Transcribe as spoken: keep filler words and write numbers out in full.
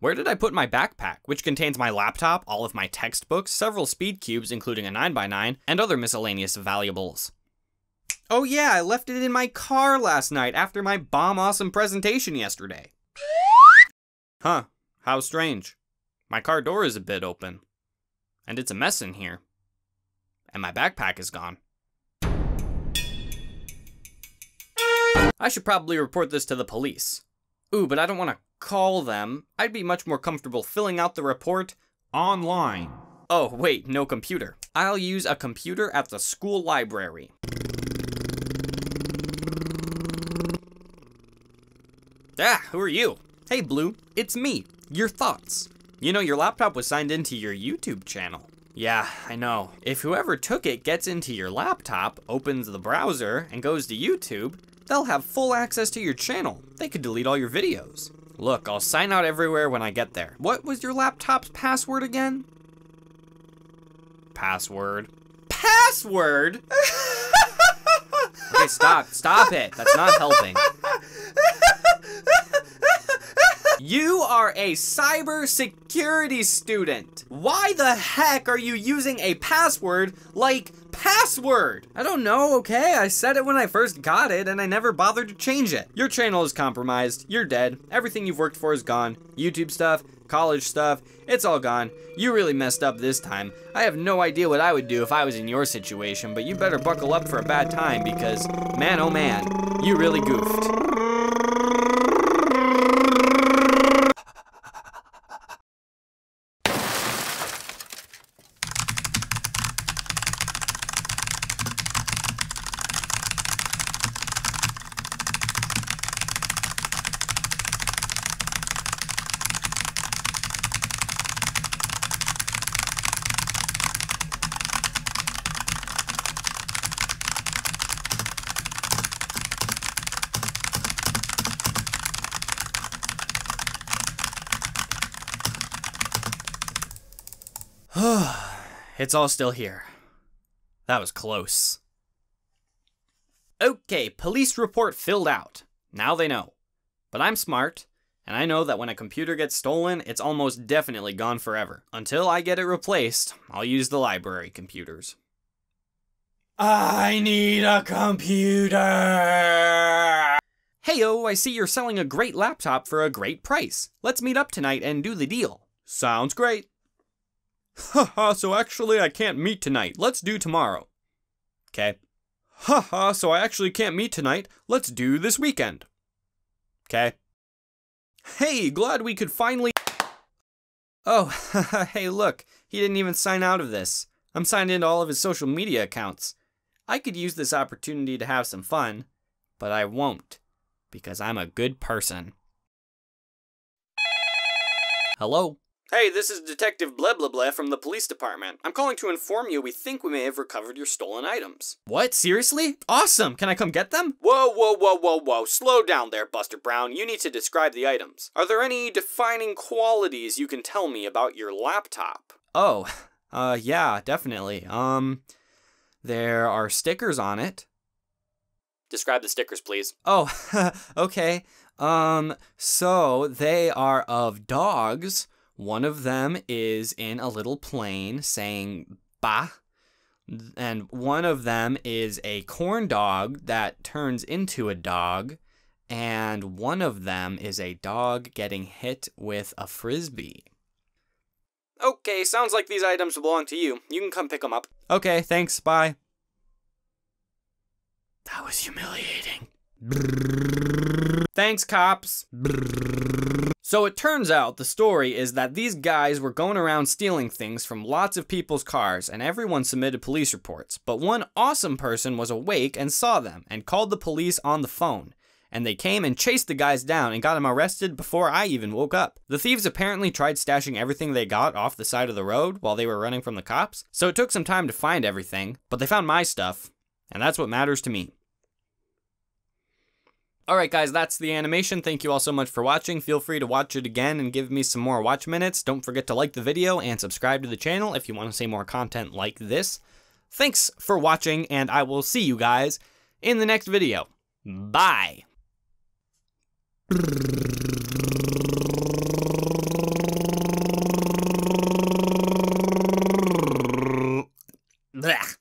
Where did I put my backpack, which contains my laptop, all of my textbooks, several speed cubes, including a nine by nine, and other miscellaneous valuables? Oh yeah, I left it in my car last night after my bomb-awesome presentation yesterday. Huh, how strange. My car door is a bit open. And it's a mess in here. And my backpack is gone. I should probably report this to the police. Ooh, but I don't want to call them. I'd be much more comfortable filling out the report online. Oh, wait, no computer. I'll use a computer at the school library. Ah, who are you? Hey, Blue, it's me, your thoughts. You know, your laptop was signed into your YouTube channel. Yeah, I know. If whoever took it gets into your laptop, opens the browser, and goes to YouTube, they'll have full access to your channel. They could delete all your videos. Look, I'll sign out everywhere when I get there. What was your laptop's password again? Password. Password? Okay, stop, stop it. That's not helping. You are a cybersecurity student. Why the heck are you using a password like password? I don't know, okay? I said it when I first got it and I never bothered to change it. Your channel is compromised. You're dead. Everything you've worked for is gone. YouTube stuff, college stuff, it's all gone. You really messed up this time. I have no idea what I would do if I was in your situation, but you better buckle up for a bad time because, man, oh man, you really goofed. It's all still here. That was close. Okay, police report filled out. Now they know. But I'm smart, and I know that when a computer gets stolen, it's almost definitely gone forever. Until I get it replaced, I'll use the library computers. I need a computer! Hey-o, I see you're selling a great laptop for a great price. Let's meet up tonight and do the deal. Sounds great. Haha, so actually I can't meet tonight. Let's do tomorrow. Okay. Haha, so I actually can't meet tonight. Let's do this weekend. Okay. Hey, glad we could finally... Oh, hey look, he didn't even sign out of this. I'm signed into all of his social media accounts. I could use this opportunity to have some fun, but I won't, because I'm a good person. Hello? Hey, this is Detective Bleblebla from the police department. I'm calling to inform you we think we may have recovered your stolen items. What? Seriously? Awesome! Can I come get them? Whoa, whoa, whoa, whoa, whoa. Slow down there, Buster Brown. You need to describe the items. Are there any defining qualities you can tell me about your laptop? Oh, uh, yeah, definitely. Um, there are stickers on it. Describe the stickers, please. Oh, okay. Um, so they are of dogs. One of them is in a little plane saying, bah. And one of them is a corn dog that turns into a dog. And one of them is a dog getting hit with a frisbee. Okay, sounds like these items belong to you. You can come pick them up. Okay, thanks, bye. That was humiliating. Thanks, cops. So it turns out the story is that these guys were going around stealing things from lots of people's cars and everyone submitted police reports, but one awesome person was awake and saw them and called the police on the phone. and they came and chased the guys down and got them arrested before I even woke up. The thieves apparently tried stashing everything they got off the side of the road while they were running from the cops, so it took some time to find everything, but they found my stuff, and that's what matters to me. Alright guys, that's the animation. Thank you all so much for watching. Feel free to watch it again and give me some more watch minutes. Don't forget to like the video and subscribe to the channel if you want to see more content like this. Thanks for watching, and I will see you guys in the next video. Bye! Blech.